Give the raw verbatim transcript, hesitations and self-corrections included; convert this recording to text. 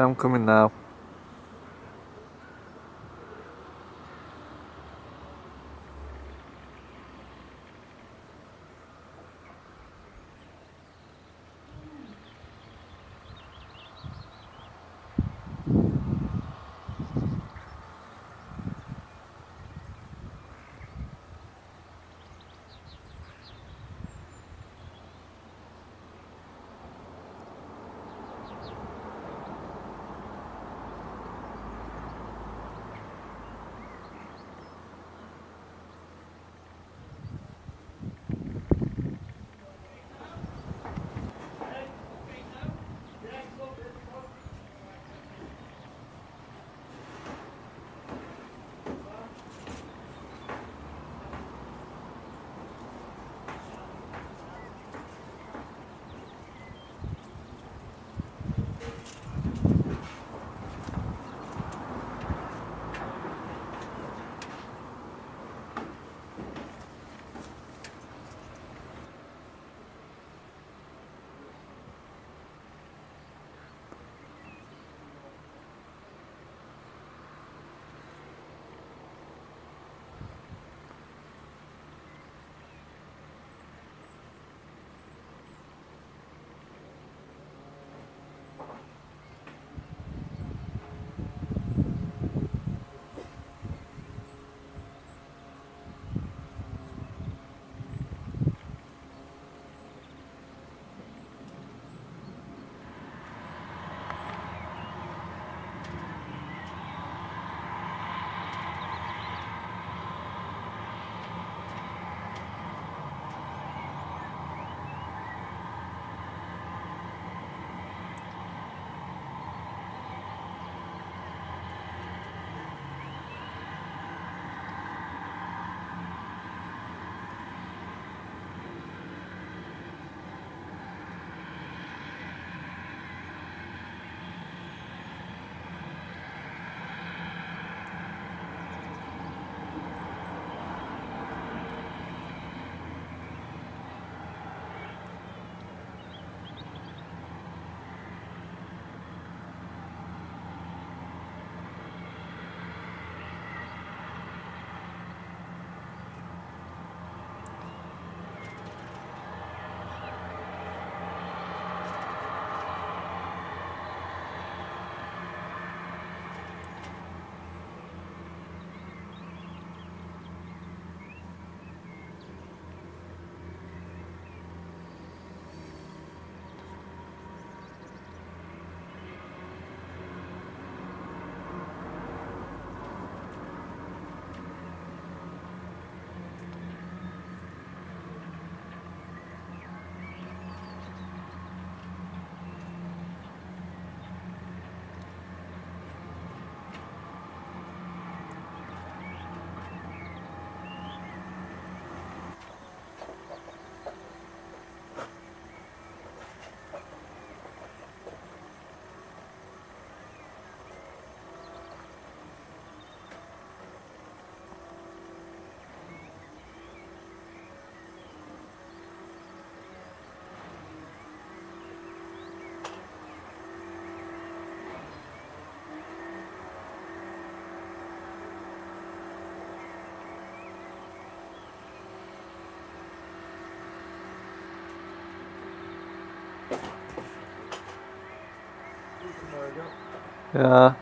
I'm coming now. Yeah.